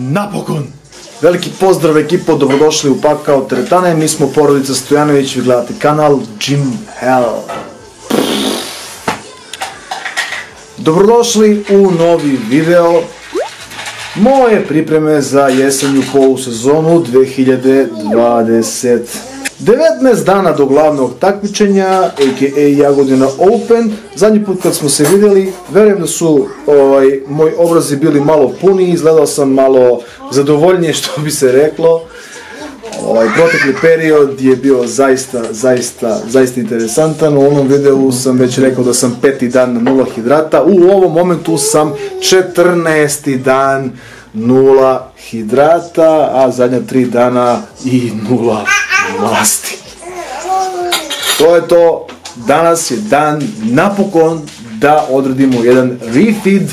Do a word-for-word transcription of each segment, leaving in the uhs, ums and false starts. Napokon! Veliki pozdrav ekipo, dobrodošli u Pakao teretane, mi smo Porodica Stojanović, vi gledate kanal GymHell. Dobrodošli u novi video moje pripreme za jesenju polusezonu dve hiljade dvadeset. devetnaest dana do glavnog takmičenja, a ka a. Jagodina Open. Zadnji put kad smo se vidjeli, verujem da su ovaj, moji obrazi bili malo puniji, izgledao sam malo zadovoljnije, što bi se reklo. Ovaj, protekli period je bio zaista, zaista, zaista interesantan. U onom videu sam već rekao da sam peti dan na nula hidrata, u ovom momentu sam četrnaesti dan nula hidrata, a zadnja tri dana i nula masti. To je to, danas je dan napokon da odradimo jedan refeed,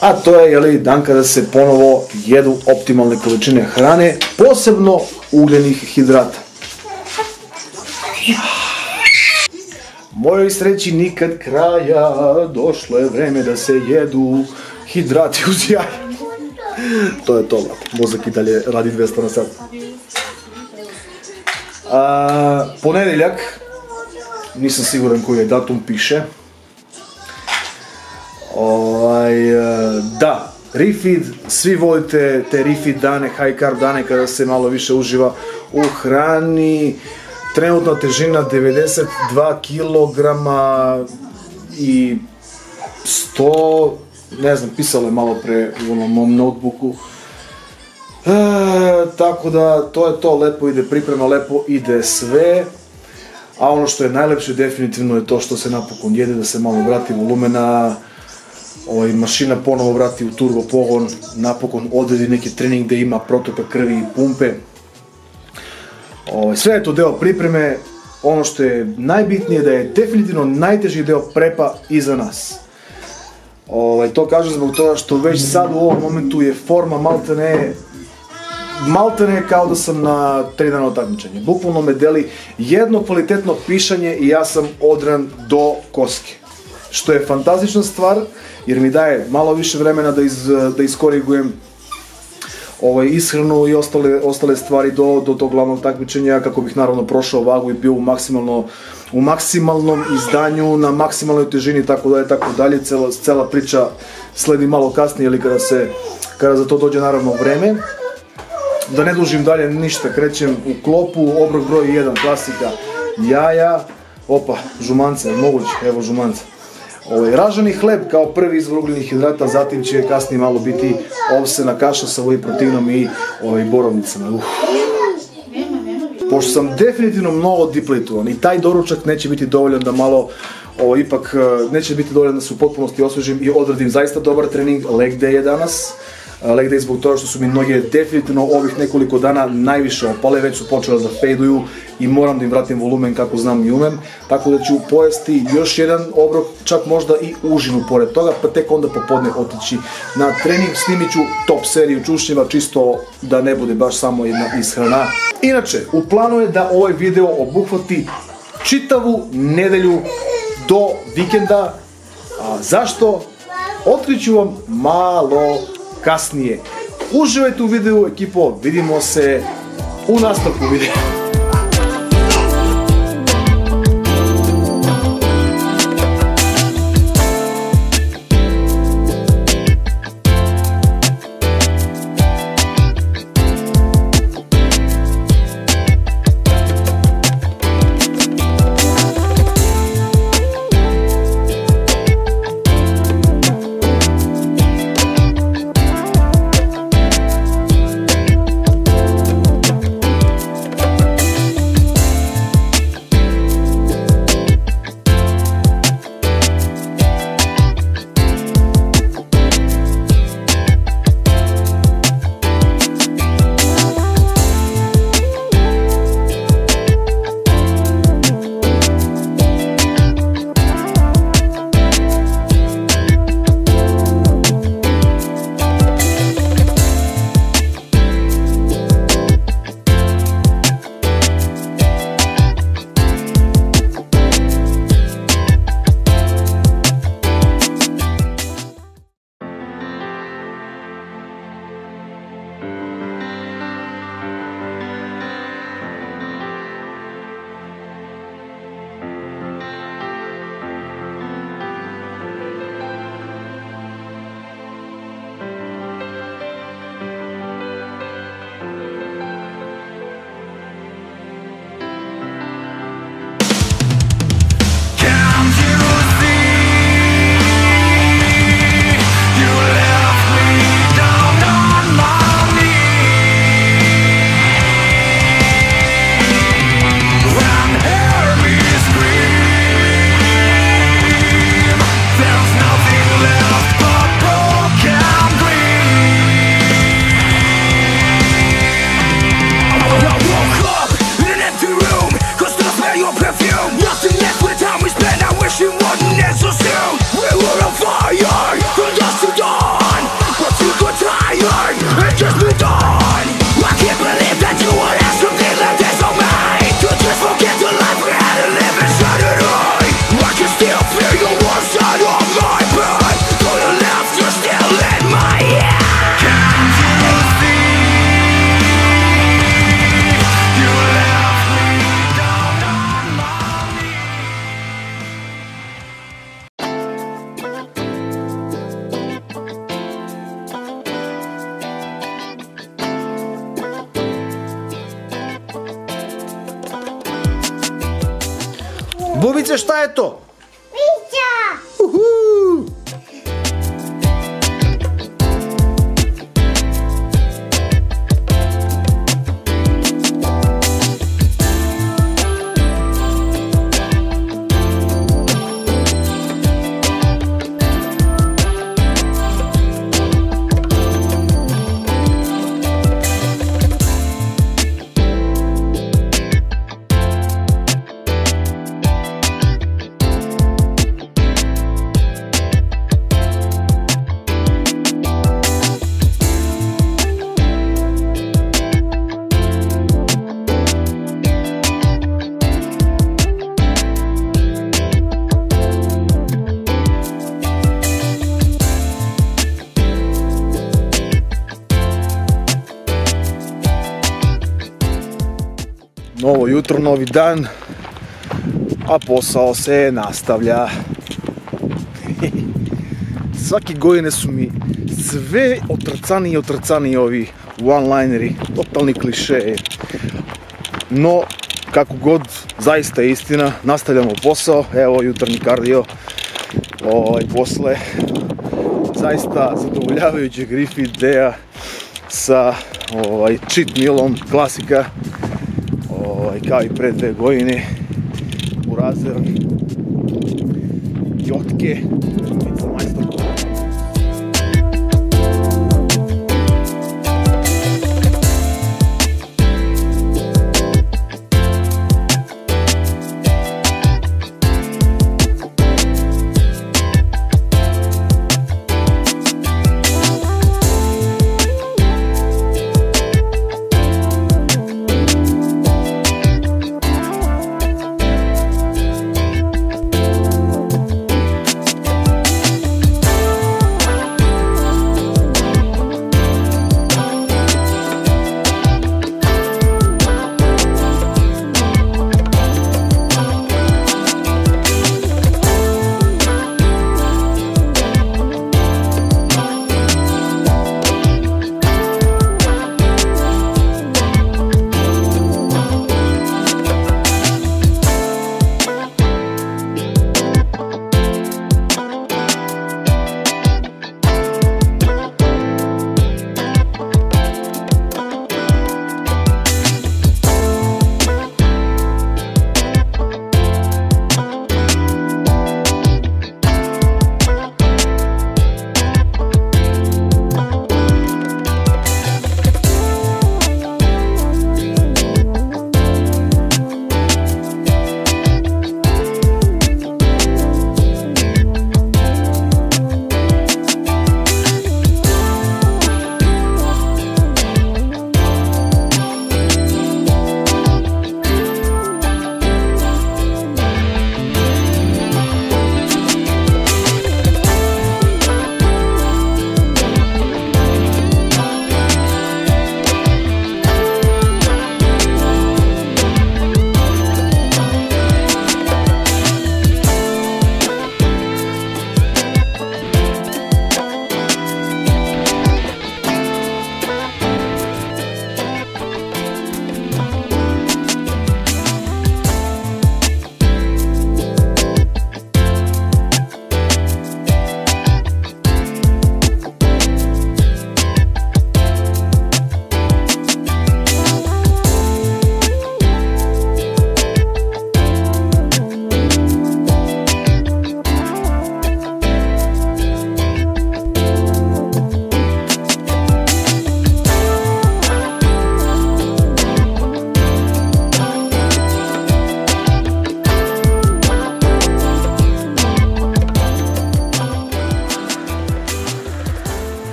a to je jeli, dan kada se ponovo jedu optimalne količine hrane, posebno ugljenih hidrata. Mojoj sreći nikad kraja, došlo je vreme da se jedu hidrati uz jaja. To je to, mozak i dalje radi dvesta na sat. A, ponedeljak, nisam siguran koji je datum, piše. Ovaj, da, refeed, svi volite te refeed dane, high carb dane kada se malo više uživa u hrani. Trenutna težina devedeset dva kilograma i sto, ne znam, pisalo je malo pre u onom mom notebooku. E, tako da to je to, lepo ide priprema, lepo ide sve, a ono što je najlepše definitivno je to što se napokon jede, da se malo vrati volumena, ovaj, mašina ponovo vrati u turbo pogon, napokon odredi neki trening gdje ima protoka krvi i pumpe, ovaj, sve je to deo pripreme. Ono što je najbitnije da je definitivno najteži deo prepa iza nas. Ovaj, to kažem zbog toga što već sad u ovom momentu je forma maltene Maltene kao da sam na tri dana takmičenja. Bukvalno me deli jedno kvalitetno pišanje i ja sam odran do koske. Što je fantastična stvar jer mi daje malo više vremena da, iz, da iskorigujem ovaj, ishranu i ostale, ostale stvari do, do tog glavnog takmičenja, kako bih naravno prošao vagu i bio u, maksimalno, u maksimalnom izdanju, na maksimalnoj težini, tako dalje, tako dalje. Cela, cela priča sledi malo kasnije ili kada, se, kada za to dođe naravno vreme. Da ne dužim dalje ništa, krećem u klopu, obrok broj jedan, klasika, jaja, opa, žumance, moguće, evo žumanca. Ovaj, ražani hleb kao prvi izvor ugljenih hidrata, zatim će kasnije malo biti ovsena kaša sa vojproteinom i ovaj, borovnicama. Uf. Pošto sam definitivno mnogo dipletovan i taj doručak neće biti dovoljan da malo, ovaj, ipak neće biti dovoljan da se u potpunosti osvežim i odradim zaista dobar trening, leg day je danas. Leg day zbog toga što su mi noge definitivno ovih nekoliko dana najviše opale, već su počele da fejduju i moram da im vratim volumen kako znam i umem, tako da ću pojesti još jedan obrok, čak možda i užinu pored toga, pa tek onda popodne otići na trening. Snimit ću top seriju čušnjeva, čisto da ne bude baš samo jedna ishrana. Inače, u planu je da ovaj video obuhvati čitavu nedelju do vikenda, a zašto? Otkriću vam malo kasnije. Uživajte u videu, ekipo, vidimo se u nastavku videa. Bubice, šta je to? Pića! Uhu! Novo jutro, novi dan, a posao se nastavlja. Svake godine su mi sve otrcaniji i otrcaniji ovi one-lineri, totalni klišeje. No, kako god, zaista je istina, nastavljamo posao, evo jutarnji kardio, ovaj posle zaista zadovoljavajućeg Griff ideja sa ovaj cheat mealom, klasika. Kao i pre dve godine u razer jotke.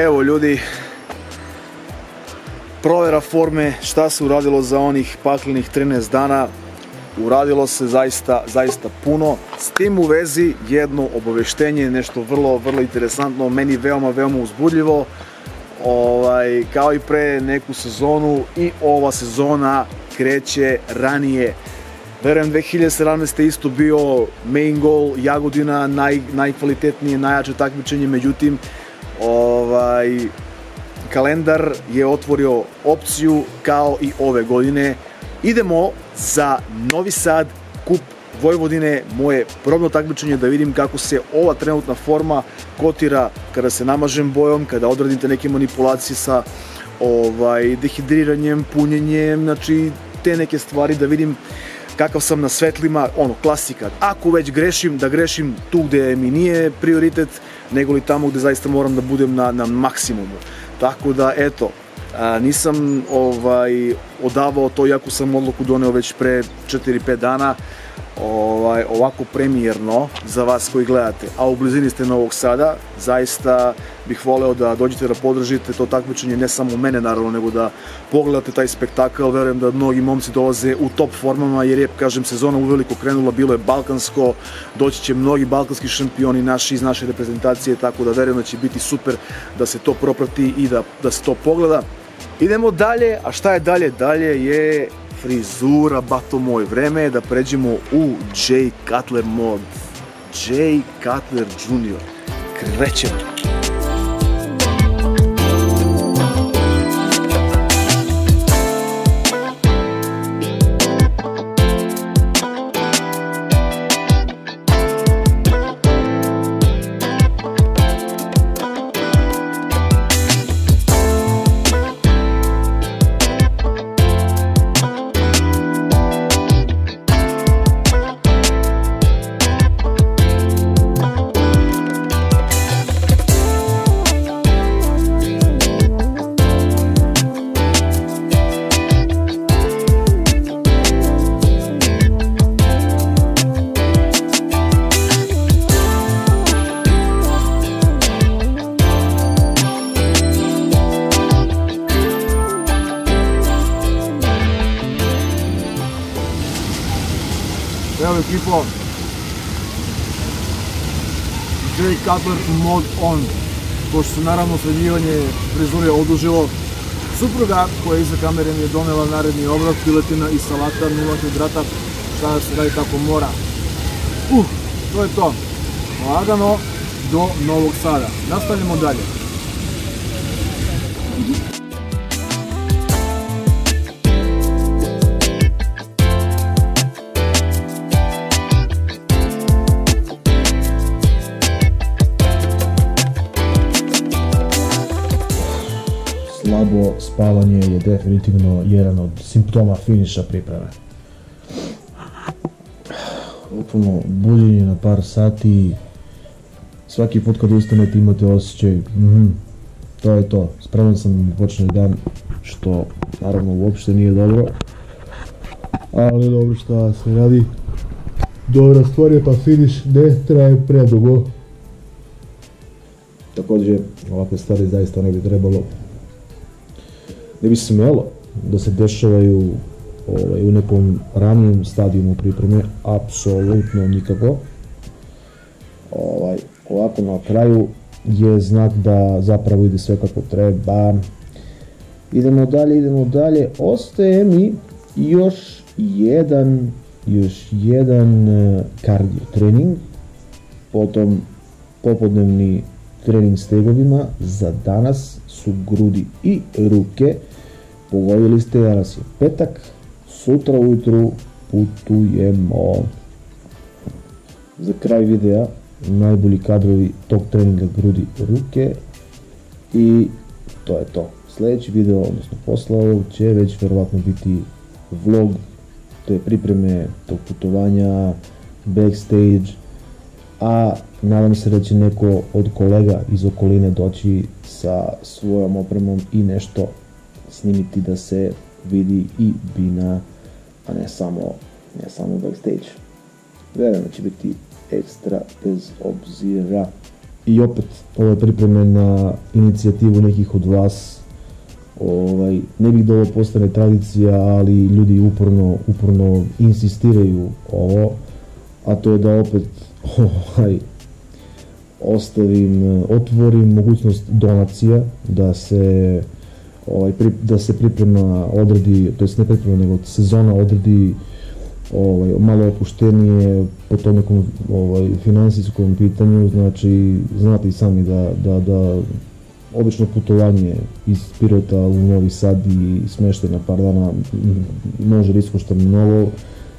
Evo ljudi, provjera forme, šta se uradilo za onih paklenih trinaest dana. Uradilo se zaista, zaista puno. S tim u vezi jedno obaveštenje, nešto vrlo, vrlo interesantno, meni veoma, veoma uzbudljivo. Ovaj, kao i pre neku sezonu, i ova sezona kreće ranije. Verujem dve hiljade sedamnaeste je isto bio main goal Jagodina, naj, najkvalitetnije, najjače takmičenje, međutim ovaj, kalendar je otvorio opciju kao i ove godine. Idemo za Novi Sad Kup Vojvodine, moje probno takmičenje, da vidim kako se ova trenutna forma kotira kada se namažem bojom, kada odradite neke manipulacije sa ovaj, dehidriranjem, punjenjem, znači te neke stvari, da vidim kakav sam na svetlima, ono, klasika. Ako već grešim, da grešim tu gde mi nije prioritet, nego li tamo gde zaista moram da budem na, na maksimumu. Tako da, eto, a, nisam ovaj, odavao to, iako sam odluku doneo već pre četiri do pet dana, ovaj, ovako premijerno za vas koji gledate, a u blizini ste Novog Sada, zaista bih voleo da dođete da podržite to takmičenje, ne samo mene naravno, nego da pogledate taj spektakl. Verujem da mnogi momci dolaze u top formama, jer je, kažem, sezona uveliko krenula, bilo je balkansko, doći će mnogi balkanski šampioni naši iz naše reprezentacije, tako da verujem da će biti super da se to proprati i da, da se to pogleda. Idemo dalje, a šta je dalje? Dalje je frizura, bato moj, vreme je da pređemo u Jay Cutler mod. Jay Cutler junior Krećemo! Ekipo, Jay Cutler mod on, pošto se naravno sređivanje frizure odužilo. Supruga koja je iza kamere mi je donela naredni obrok, piletina i salata, nula hidrata, šta se radi, tako mora. Uh, to je to, lagano do Novog Sada, nastavljamo dalje. Slabo spavanje je definitivno jedan od simptoma finiša pripreme. Upravo buđenje na par sati, svaki put kad ustanete imate osjećaj, mhm, to je to, spreman sam da počne dan, što naravno uopšte nije dobro, ali dobro, šta se radi, dobra stvar je, pa finiš ne traje predugo. Također ovakve stvari zaista ne bi trebalo, ne bi smelo da se dešavaju ovaj, u nekom ranijem stadijumu pripreme, apsolutno nikako. Ovaj, ovako na kraju je znak da zapravo ide sve kako treba. Idemo dalje, idemo dalje. Ostaje mi još jedan, još jedan kardio trening, potom popodnevni trening stegovima. Za danas su grudi i ruke. Pogodili ste, danas je petak, sutra ujutru putujemo. Za kraj videa najbolji kadrovi tog treninga grudi ruke i to je to. Sljedeći video, odnosno posle ovog, će već verovatno biti vlog te pripreme, tog putovanja, backstage, a nadam se da će neko od kolega iz okoline doći sa svojom opremom i nešto snimiti da se vidi i bina, a ne samo, ne samo backstage. Verujem da će biti ekstra bez obzira I opet, ovo je pripreme na inicijativu nekih od vas. Ne bih da ovo postane tradicija, ali ljudi uporno insistiraju ovo, a to je da opet ostavim, otvorim mogućnost donacija, da se da se priprema odredi, to jest ne priprema, nego sezona odredi malo opuštenije po tom nekom finansijskom pitanju. Znači, znate i sami da obično putovanje iz Pirota u Novi Sad i smeštaj na par dana može da iskošta mnogo.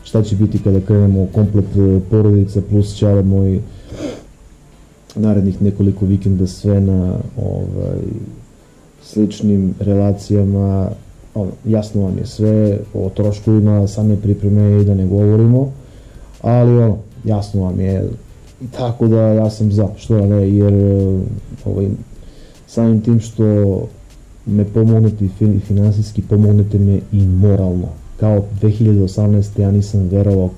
Šta će biti kada krenemo komplet porodica plus ćale moj narednih nekoliko vikenda sve na sličnim relacijama, jasno vam je sve, o troškovima same pripreme i da ne govorimo, ali ono, jasno vam je, tako da ja sam za, što ja ne, jer samim tim što me pomognete finansijski, pomognete me i moralno. Kao dve hiljade osamnaeste. ja nisam verovao,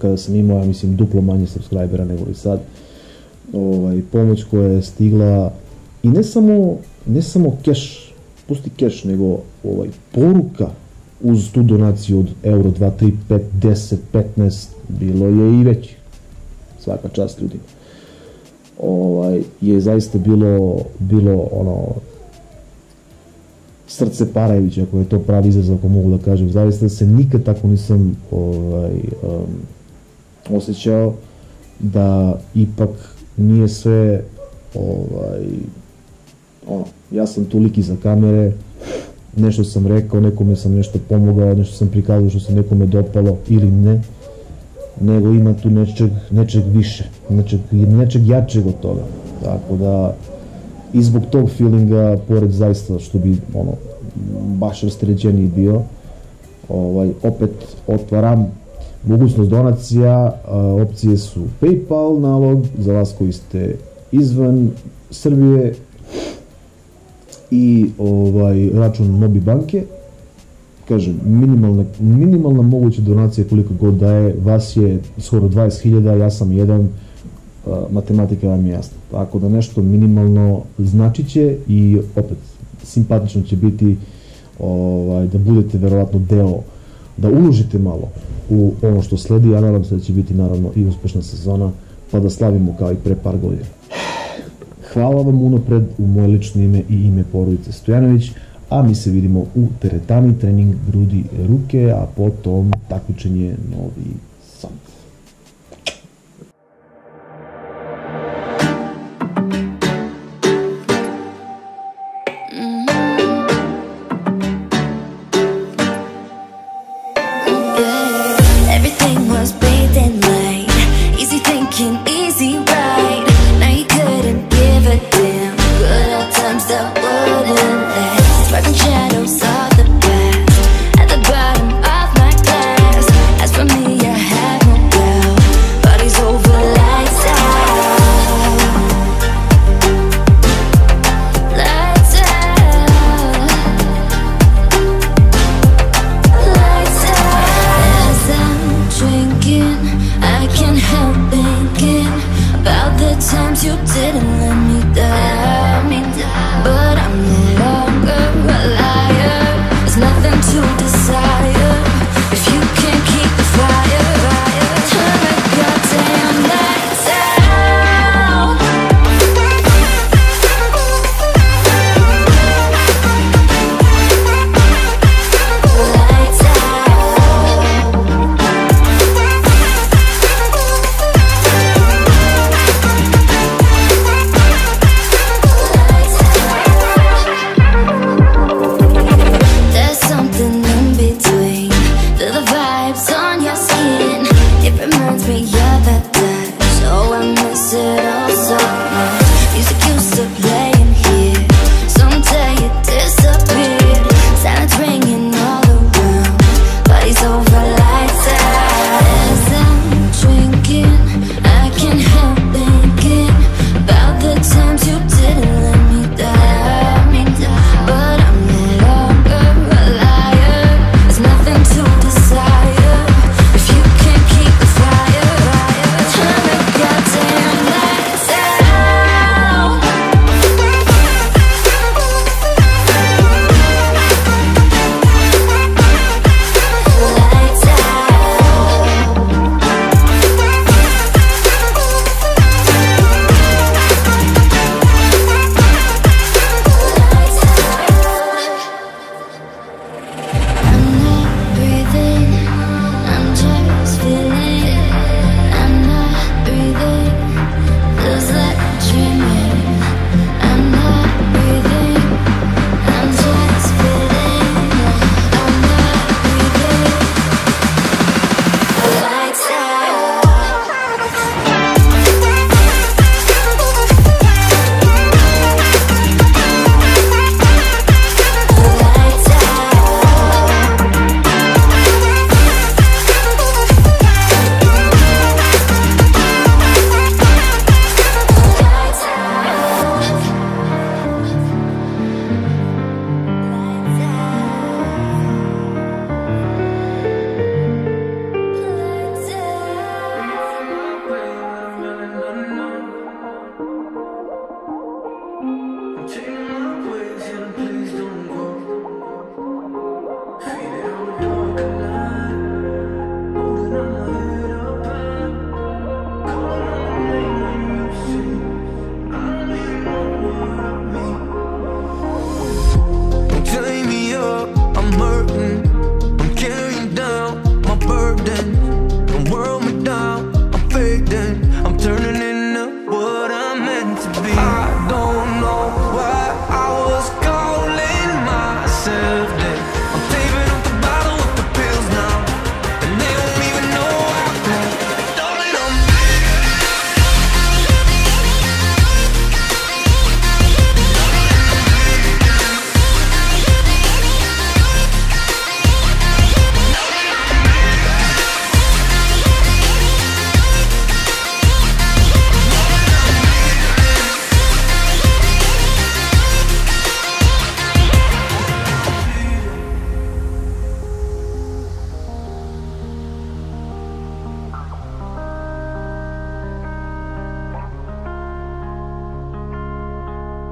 kada sam imao, ja mislim, duplo manje subscribera nego i sad, pomoć koja je stigla, i ne samo ne samo keš, pusti keš, nego poruka uz tu donaciju od euro, dva, tri, pet, deset, petnaest, bilo je i veći, svaka čast ljudima, je zaista bilo ono srce parajuće, ako je to pravi izraz, ako mogu da kažem. Zaista se nikad tako nisam osjećao da ipak nije sve ono, ja sam tu lik iza kamere, nešto sam rekao, nekome sam nešto pomogao, nešto sam prikazao što se nekome dopalo ili ne, nego ima tu nečeg više, nečeg jačeg od toga. Tako da, i zbog tog feelinga, pored zaista što bi baš rasterećeniji bio, opet otvaram mogućnost donacija. Opcije su PayPal nalog za vas koji ste izvan Srbije i račun Mobi banke. Kažem, minimalna moguća donacija koliko god daje, vas je skoro dvadeset hiljada, ja sam jedan, matematika vam je jasna. Tako da nešto minimalno značit će i opet simpatično će biti da budete verovatno deo, da uložite malo u ono što sledi, a nadam se da će biti naravno i uspešna sezona, pa da slavimo kao i pre par godina. Hvala vam unapred u moje lično ime i ime porodice Stojanović, a mi se vidimo u teretani, trening grudi ruke, a potom takmičenje Novi Sad.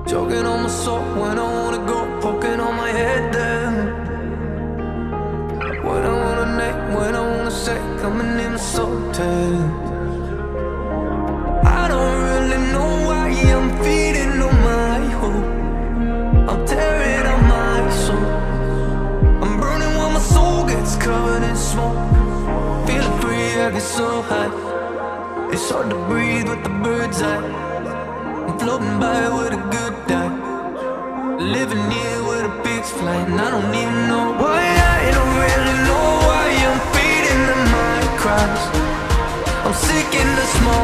Jogging on my soul when I wanna go, poking on my head down. When I wanna name, when I wanna say, coming in so tight. I don't really know why I'm feeding on my hope. I'm tearing out my soul. I'm burning while my soul gets covered in smoke. Feeling free, I get so high. It's hard to breathe with the bird's eye. Floating by with a good die, living near with a big flight, and I don't even know why. I don't really know why I'm feeding in my cries. I'm sick in the smoke.